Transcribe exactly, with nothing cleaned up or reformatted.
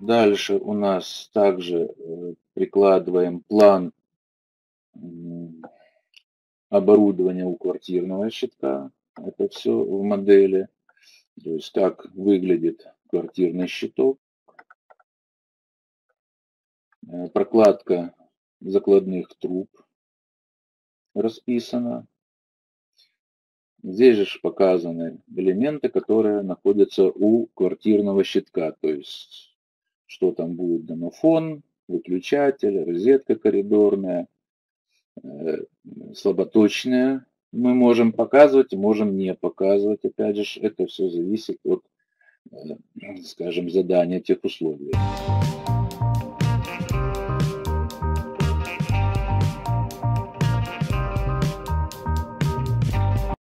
Дальше у нас также прикладываем план оборудования у квартирного щитка. Это все в модели. То есть как выглядит квартирный щиток. Прокладка закладных труб расписана. Здесь же показаны элементы, которые находятся у квартирного щитка. То есть, что там будет: домофон, выключатель, розетка коридорная, слаботочная. Мы можем показывать, можем не показывать. Опять же, это все зависит от, скажем, задания тех условий.